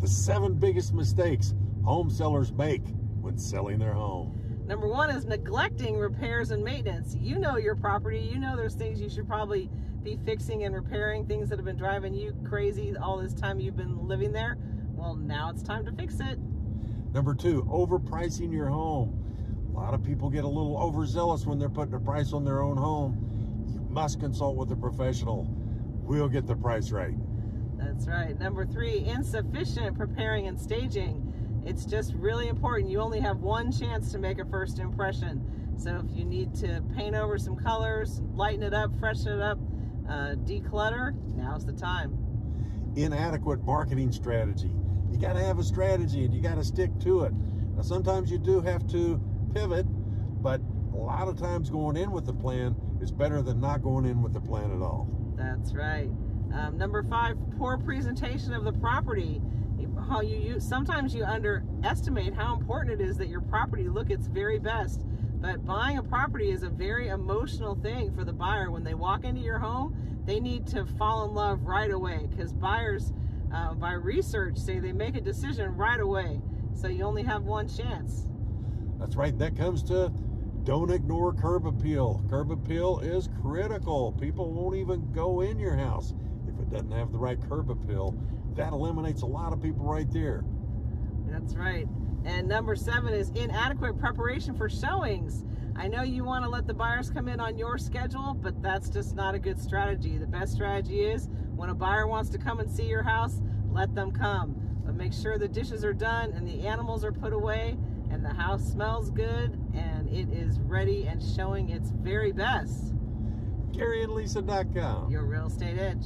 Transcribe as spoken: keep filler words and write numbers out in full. The seven biggest mistakes home sellers make when selling their home. Number one is neglecting repairs and maintenance. You know your property. You know there's things you should probably be fixing and repairing, things that have been driving you crazy all this time you've been living there. Well, now it's time to fix it. Number two, overpricing your home. A lot of people get a little overzealous when they're putting a price on their own home. You must consult with a professional. We'll get the price right. That's right. Number three, insufficient preparing and staging. It's just really important. You only have one chance to make a first impression. So if you need to paint over some colors, lighten it up, freshen it up, uh, declutter, now's the time. Inadequate marketing strategy. You got to have a strategy and you got to stick to it. Now, sometimes you do have to pivot, but a lot of times going in with the plan is better than not going in with the plan at all. That's right. Um, number five, poor presentation of the property. How you, you sometimes you underestimate how important it is that your property look its very best. But buying a property is a very emotional thing for the buyer. When they walk into your home, they need to fall in love right away, because buyers, Uh, by research, say they make a decision right away. So you only have one chance. That's right. That comes to don't ignore curb appeal. Curb appeal is critical. People won't even go in your house if it doesn't have the right curb appeal. That eliminates a lot of people right there. That's right. And number seven is inadequate preparation for showings. I know you want to let the buyers come in on your schedule, but that's just not a good strategy. The best strategy is when a buyer wants to come and see your house, let them come. But make sure the dishes are done and the animals are put away and the house smells good and it is ready and showing its very best. Gary and Lisa dot com. Your real estate edge.